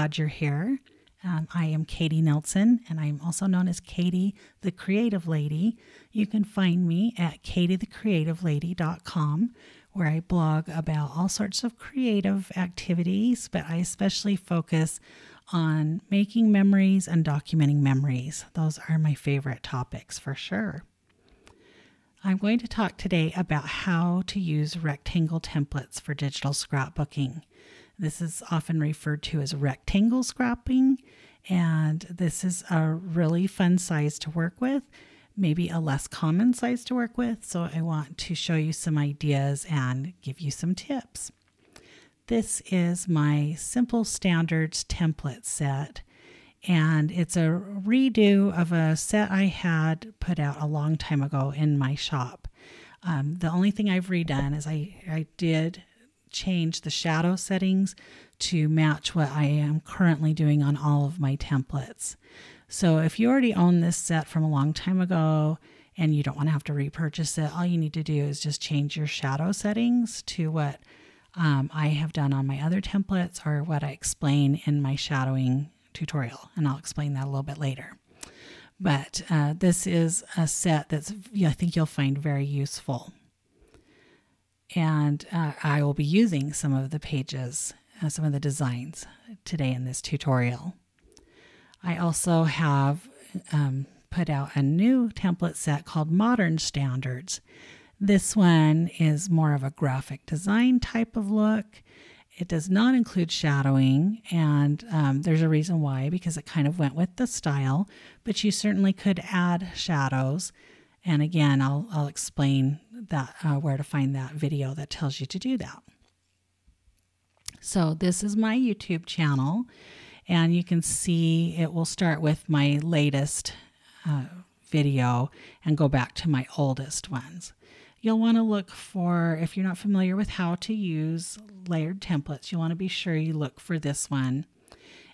Glad you're here. I am Katie Nelson, and I'm also known as Katie the Creative Lady. You can find me at katiethecreativelady.com, where I blog about all sorts of creative activities, but I especially focus on making memories and documenting memories. Those are my favorite topics for sure. I'm going to talk today about how to use rectangle templates for digital scrapbooking. This is often referred to as rectangle scrapping, and this is a really fun size to work with, maybe a less common size to work with. So I want to show you some ideas and give you some tips. This is my Simple Standards template set, and it's a redo of a set I had put out a long time ago in my shop. The only thing I've redone is I did change the shadow settings to match what I am currently doing on all of my templates. So if you already own this set from a long time ago and you don't want to have to repurchase it, all you need to do is just change your shadow settings to what I have done on my other templates or what I explain in my shadowing tutorial. And I'll explain that a little bit later. But this is a set that's, I think you'll find very useful. And I will be using some of the pages, some of the designs today in this tutorial. I also have put out a new template set called Modern Standards. This one is more of a graphic design type of look. It does not include shadowing, and there's a reason why, because it kind of went with the style, but you certainly could add shadows. And again, I'll explain that where to find that video that tells you to do that. So this is my YouTube channel, and you can see it will start with my latest video and go back to my oldest ones. You'll want to look for, if you're not familiar with how to use layered templates, you'll want to be sure you look for this one.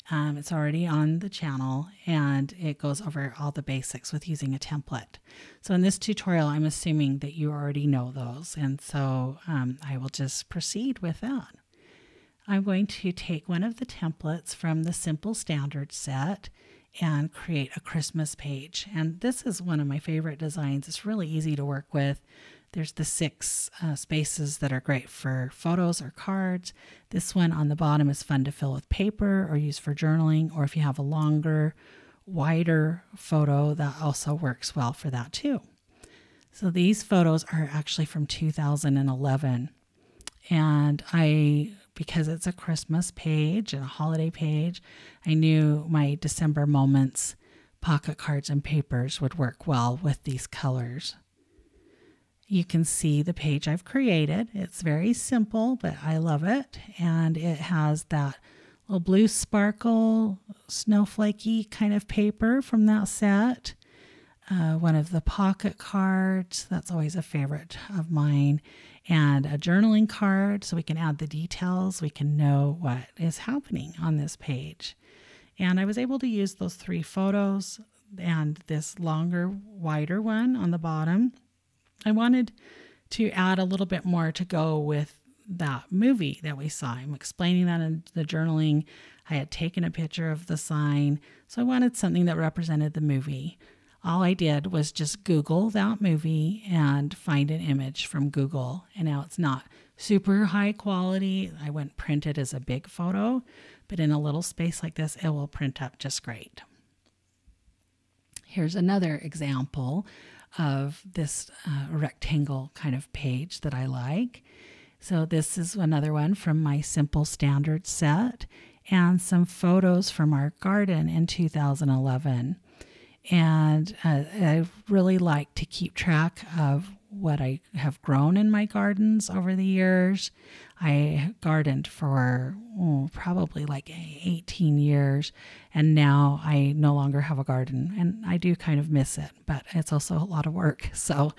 It's already on the channel, and it goes over all the basics with using a template. So in this tutorial, I'm assuming that you already know those, and so I will just proceed with that. I'm going to take one of the templates from the Simple Standard set and create a Christmas page. And this is one of my favorite designs. It's really easy to work with. There's the 6 spaces that are great for photos or cards. This one on the bottom is fun to fill with paper or use for journaling, or if you have a longer, wider photo, that also works well for that too. So these photos are actually from 2011. And because it's a Christmas page and a holiday page, I knew my December Moments pocket cards and papers would work well with these colors. You can see the page I've created. It's very simple, but I love it. And it has that little blue sparkle, snowflakey kind of paper from that set. One of the pocket cards, that's always a favorite of mine. And a journaling card, so we can add the details. We can know what is happening on this page. And I was able to use those 3 photos and this longer, wider one on the bottom. I wanted to add a little bit more to go with that movie that we saw. I'm explaining that in the journaling. I had taken a picture of the sign, so I wanted something that represented the movie. All I did was just Google that movie and find an image from Google. And now it's not super high quality. I wouldn't print it as a big photo, but in a little space like this, it will print up just great. Here's another example of this rectangle kind of page that I like. So this is another one from my Simple Standard set and some photos from our garden in 2011. And I really like to keep track of what I have grown in my gardens over the years. I gardened for probably like 18 years, and now I no longer have a garden, and I do kind of miss it, but it's also a lot of work. So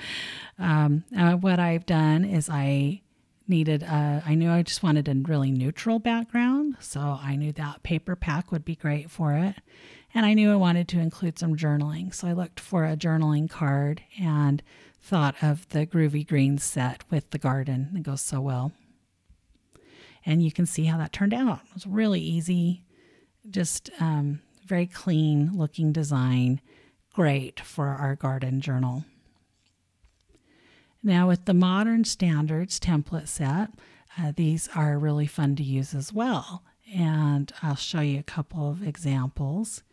what I've done is I knew I just wanted a really neutral background, so I knew that paper pack would be great for it. And I knew I wanted to include some journaling, so I looked for a journaling card and thought of the Groovy Greens set with the garden. It goes so well. And you can see how that turned out. It was really easy. just very clean looking design. Great for our garden journal. Now with the Modern Standards template set, these are really fun to use as well. And I'll show you a couple of examples.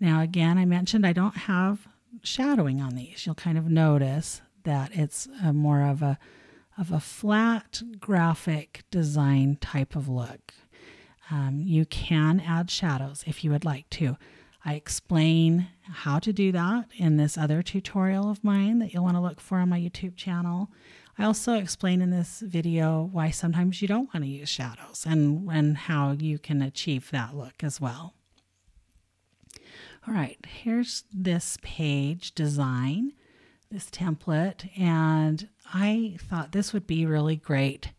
Now again, I mentioned I don't have shadowing on these. You'll kind of notice that it's more of a flat graphic design type of look. You can add shadows if you would like to. I explain how to do that in this other tutorial of mine that you'll want to look for on my YouTube channel. I also explain in this video why sometimes you don't want to use shadows and how you can achieve that look as well. All right, here's this page design, this template, and I thought this would be really great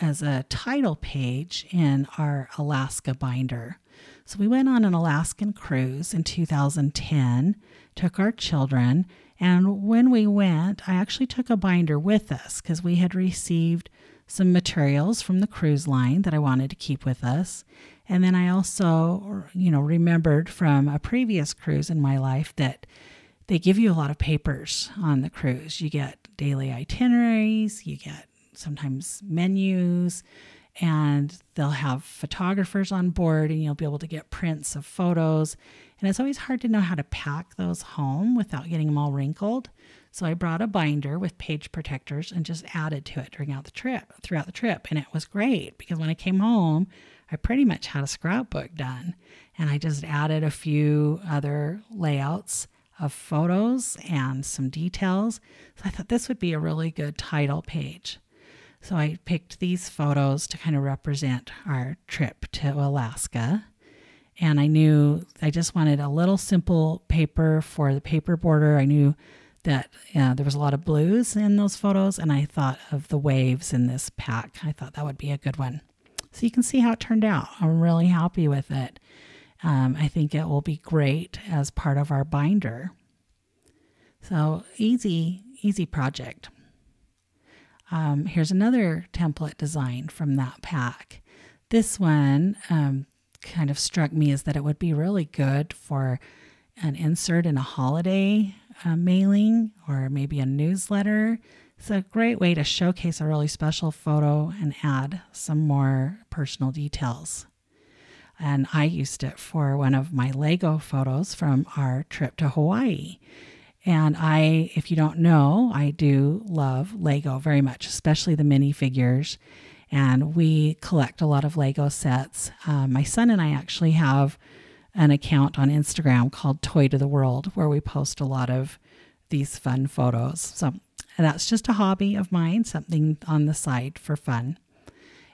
as a title page in our Alaska binder. So we went on an Alaskan cruise in 2010, took our children, and when we went, I actually took a binder with us because we had received some materials from the cruise line that I wanted to keep with us. And then I also, you know, remembered from a previous cruise in my life that they give you a lot of papers on the cruise. You get daily itineraries, you get sometimes menus, and they'll have photographers on board, and you'll be able to get prints of photos. And it's always hard to know how to pack those home without getting them all wrinkled. So I brought a binder with page protectors and just added to it throughout the trip. And it was great because when I came home, I pretty much had a scrapbook done, and I just added a few other layouts of photos and some details. So I thought this would be a really good title page. So I picked these photos to kind of represent our trip to Alaska. And I knew I just wanted a little simple paper for the paper border. I knew that there was a lot of blues in those photos, and I thought of the waves in this pack. I thought that would be a good one. So you can see how it turned out. I'm really happy with it. I think it will be great as part of our binder. So easy project. Here's another template design from that pack. This one kind of struck me as that it would be really good for an insert in a holiday mailing or maybe a newsletter. It's a great way to showcase a really special photo and add some more personal details. And I used it for one of my Lego photos from our trip to Hawaii. And I, if you don't know, I do love Lego very much, especially the minifigures. And we collect a lot of Lego sets. My son and I actually have an account on Instagram called Toy to the World, where we post a lot of these fun photos. So that's just a hobby of mine, something on the side for fun.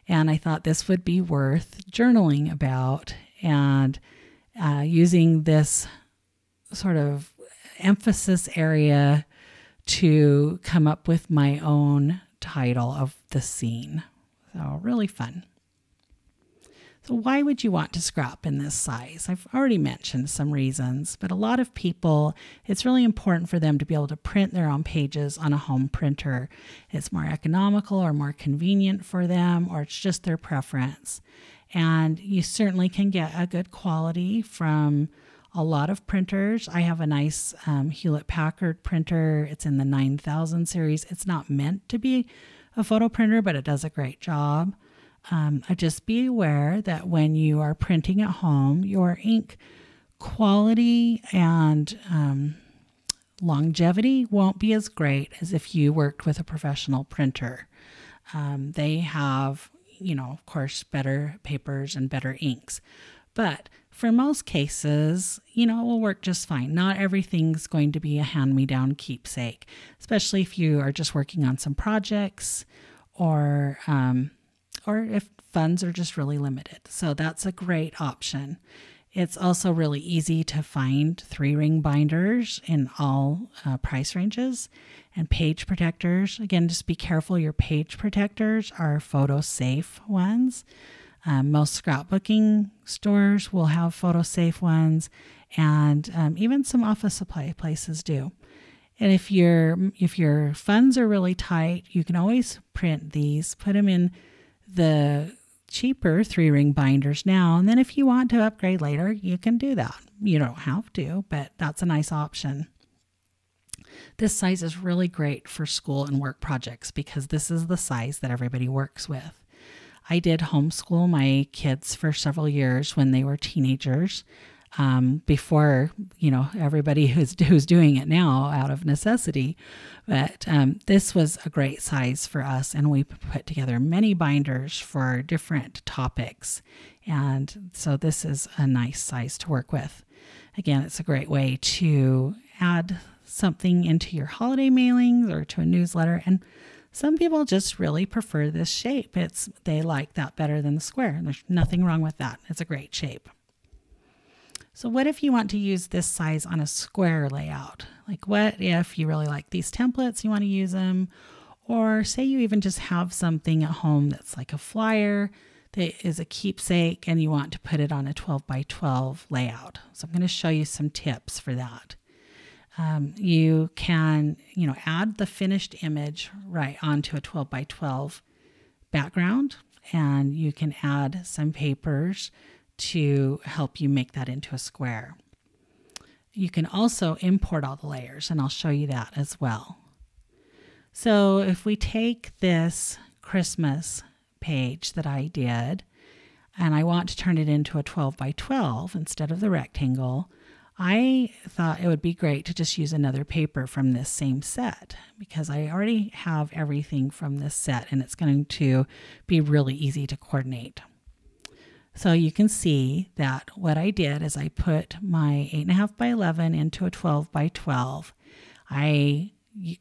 And I thought this would be worth journaling about, and using this sort of emphasis area to come up with my own title of the scene. So really fun. So why would you want to scrap in this size? I've already mentioned some reasons, but a lot of people, it's really important for them to be able to print their own pages on a home printer. It's more economical or more convenient for them, or it's just their preference. And you certainly can get a good quality from a lot of printers. I have a nice Hewlett-Packard printer. It's in the 9000 series. It's not meant to be a photo printer, but it does a great job. Just be aware that when you are printing at home, your ink quality and longevity won't be as great as if you worked with a professional printer. They have, you know, of course, better papers and better inks. But for most cases, you know, it will work just fine. Not everything's going to be a hand-me-down keepsake, especially if you are just working on some projects, or if funds are just really limited. So that's a great option. It's also really easy to find 3-ring binders in all price ranges, and page protectors. Again, just be careful. Your page protectors are photo-safe ones. Most scrapbooking stores will have photo-safe ones, and even some office supply places do. And if your funds are really tight, you can always print these, put them in the cheaper 3-ring binders now, and then if you want to upgrade later, you can do that. You don't have to, but that's a nice option. This size is really great for school and work projects because this is the size that everybody works with. I did homeschool my kids for several years when they were teenagers, before, you know, everybody who's doing it now out of necessity. But this was a great size for us, and we put together many binders for different topics. And so this is a nice size to work with. Again, it's a great way to add something into your holiday mailings or to a newsletter. And some people just really prefer this shape. They like that better than the square, and there's nothing wrong with that. It's a great shape. So what if you want to use this size on a square layout? Like, what if you really like these templates, you want to use them, or say you even just have something at home that's like a flyer that is a keepsake and you want to put it on a 12 by 12 layout. So I'm going to show you some tips for that. You can, you know, add the finished image right onto a 12 by 12 background, and you can add some papers to help you make that into a square. You can also import all the layers, and I'll show you that as well. So if we take this Christmas page that I did, and I want to turn it into a 12 by 12 instead of the rectangle, I thought it would be great to just use another paper from this same set because I already have everything from this set, and it's going to be really easy to coordinate. So you can see that what I did is I put my 8.5 by 11 into a 12 by 12. I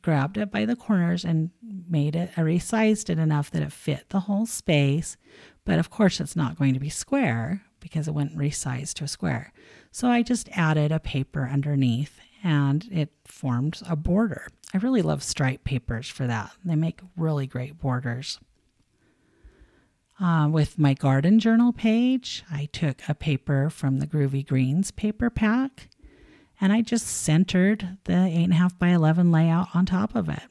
grabbed it by the corners and made it, I resized it enough that it fit the whole space. But of course it's not going to be square because it wouldn't resize to a square. So I just added a paper underneath and it formed a border. I really love stripe papers for that. They make really great borders. With my garden journal page, I took a paper from the Groovy Greens paper pack, and I just centered the 8.5 by 11 layout on top of it.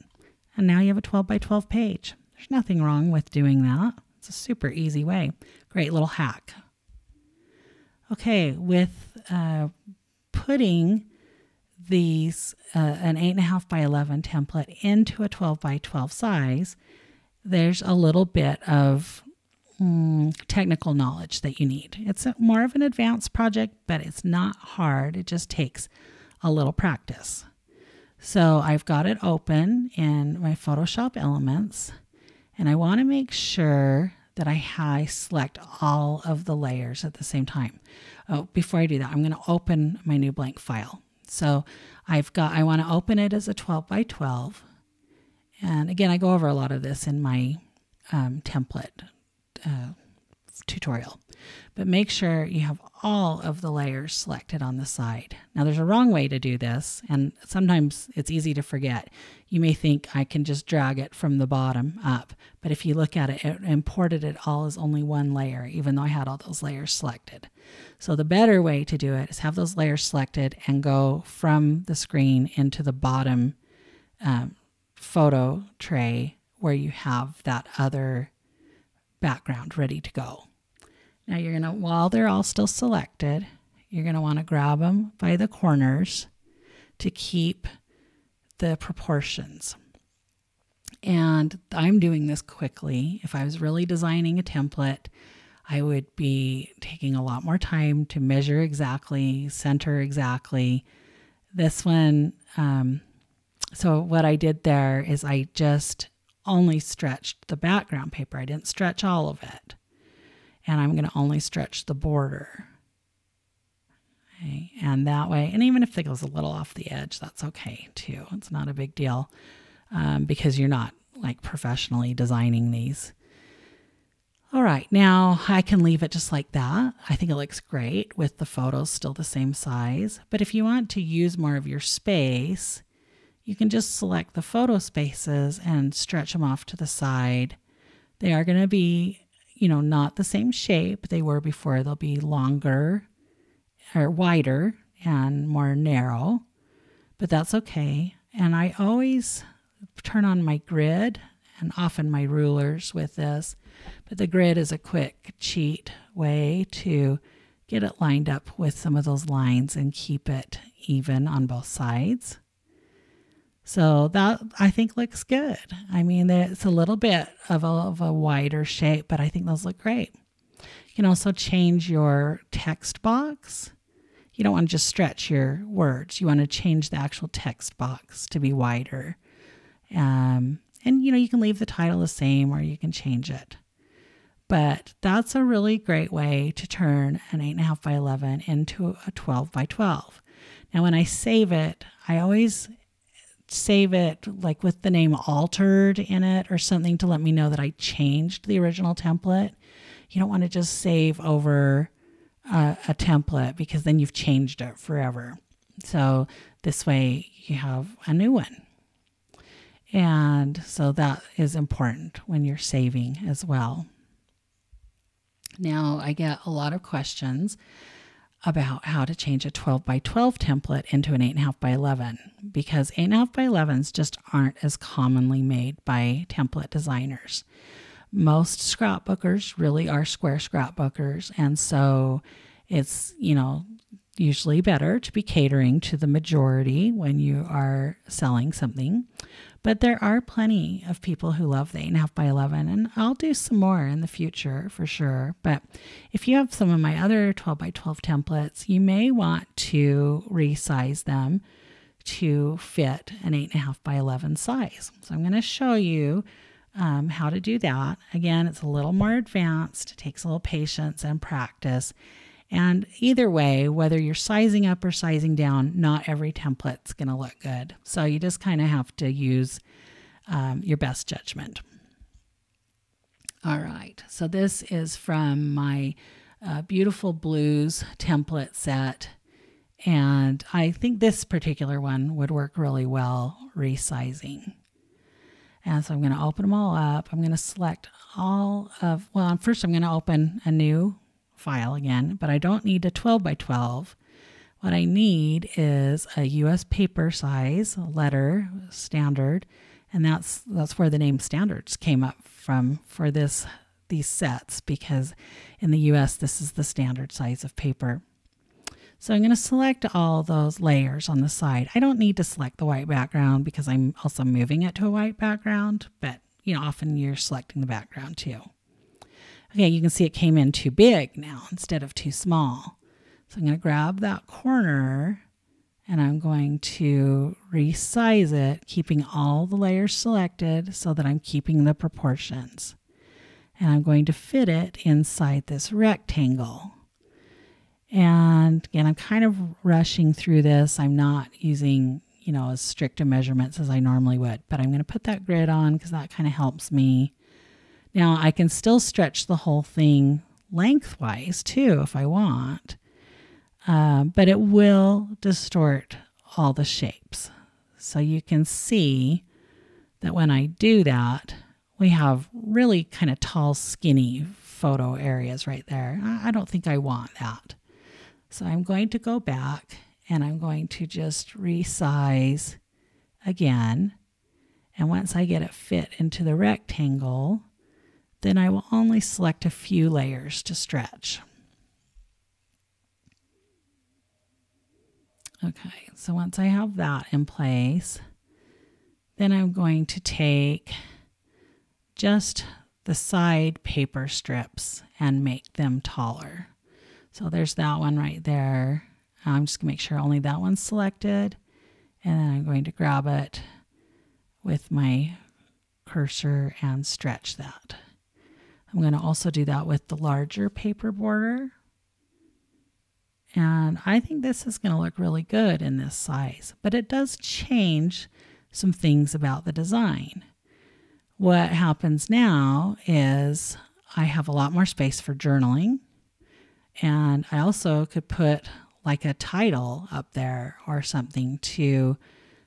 And now you have a 12 by 12 page. There's nothing wrong with doing that. It's a super easy way. Great little hack. Okay, with putting these an 8.5 by 11 template into a 12 by 12 size, there's a little bit of technical knowledge that you need. It's more of an advanced project, but it's not hard. It just takes a little practice. So I've got it open in my Photoshop Elements, and I want to make sure that I select all of the layers at the same time. Oh, before I do that, I'm going to open my new blank file. So I want to open it as a 12 by 12. And again, I go over a lot of this in my template tutorial, but make sure you have all of the layers selected on the side. Now there's a wrong way to do this, and sometimes it's easy to forget. You may think I can just drag it from the bottom up, but if you look at it, it imported it all as only one layer, even though I had all those layers selected. So the better way to do it is have those layers selected and go from the screen into the bottom photo tray where you have that other background ready to go. Now you're going to, while they're all still selected, you're going to want to grab them by the corners to keep the proportions. And I'm doing this quickly. If I was really designing a template, I would be taking a lot more time to measure exactly, center exactly. This one, so what I did there is I just only stretched the background paper. I didn't stretch all of it. And I'm going to only stretch the border. Okay. And that way, and even if it goes a little off the edge, that's okay too. It's not a big deal because you're not like professionally designing these. All right, now I can leave it just like that. I think it looks great with the photos still the same size. But if you want to use more of your space, you can just select the photo spaces and stretch them off to the side. They are going to be, you know, not the same shape they were before. They'll be longer or wider and more narrow, but that's okay. And I always turn on my grid and often my rulers with this But the grid is a quick cheat way to get it lined up with some of those lines and keep it even on both sides. So that I think looks good. I mean, it's a little bit of a wider shape, but I think those look great. You can also change your text box. You don't want to just stretch your words. You want to change the actual text box to be wider. And you know, you can leave the title the same or you can change it. But that's a really great way to turn an 8.5 by 11 into a 12 by 12. Now, when I save it, I always save it like with the name altered in it or something to let me know that I changed the original template. You don't want to just save over a template because then you've changed it forever. So this way you have a new one. And so that is important when you're saving as well. Now I get a lot of questions about how to change a 12 by 12 template into an 8.5 by 11 because 8.5 by 11s just aren't as commonly made by template designers. Most scrapbookers really are square scrapbookers, and so it's, you know, usually better to be catering to the majority when you are selling something. But there are plenty of people who love the 8.5 by 11, and I'll do some more in the future for sure. But if you have some of my other 12 by 12 templates, you may want to resize them to fit an 8.5 by 11 size. So I'm going to show you how to do that. Again, it's a little more advanced. It takes a little patience and practice. And either way, whether you're sizing up or sizing down, not every template's going to look good. So you just kind of have to use your best judgment. All right. So this is from my Beautiful Blues template set. And I think this particular one would work really well resizing. And so I'm going to open them all up. I'm going to select all of, well, first I'm going to open a new file again, but I don't need a 12 by 12. What I need is a US paper size letter standard, and that's where the name standards came up from for these sets, because in the US this is the standard size of paper. So I'm going to select all those layers on the side. I don't need to select the white background because I'm also moving it to a white background, but you know, often you're selecting the background too. Okay, you can see it came in too big now instead of too small. So I'm going to grab that corner and I'm going to resize it, keeping all the layers selected so that I'm keeping the proportions. And I'm going to fit it inside this rectangle. And again, I'm kind of rushing through this. I'm not using, you know, as strict a measurements as I normally would, but I'm going to put that grid on because that kind of helps me. Now I can still stretch the whole thing lengthwise too if I want, but it will distort all the shapes. So you can see that when I do that, we have really kind of tall, skinny photo areas right there. I don't think I want that. So I'm going to go back and I'm going to just resize again. And once I get it fit into the rectangle, then I will only select a few layers to stretch. Okay, so once I have that in place, then I'm going to take just the side paper strips and make them taller. So there's that one right there. I'm just gonna make sure only that one's selected. And then I'm going to grab it with my cursor and stretch that. I'm going to also do that with the larger paper border. And I think this is going to look really good in this size, but it does change some things about the design. What happens now is I have a lot more space for journaling, and I also could put like a title up there or something to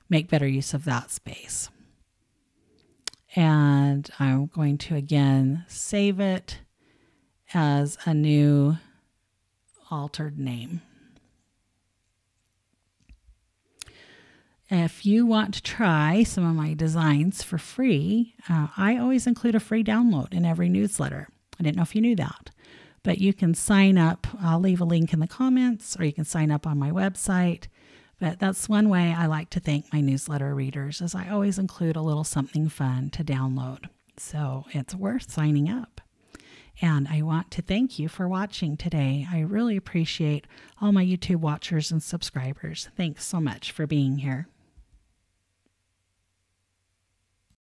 make better use of that space. And I'm going to again save it as a new altered name. If you want to try some of my designs for free, I always include a free download in every newsletter. I didn't know if you knew that, but you can sign up. I'll leave a link in the comments, or you can sign up on my website. But that's one way I like to thank my newsletter readers, is I always include a little something fun to download. So it's worth signing up. And I want to thank you for watching today. I really appreciate all my YouTube watchers and subscribers. Thanks so much for being here.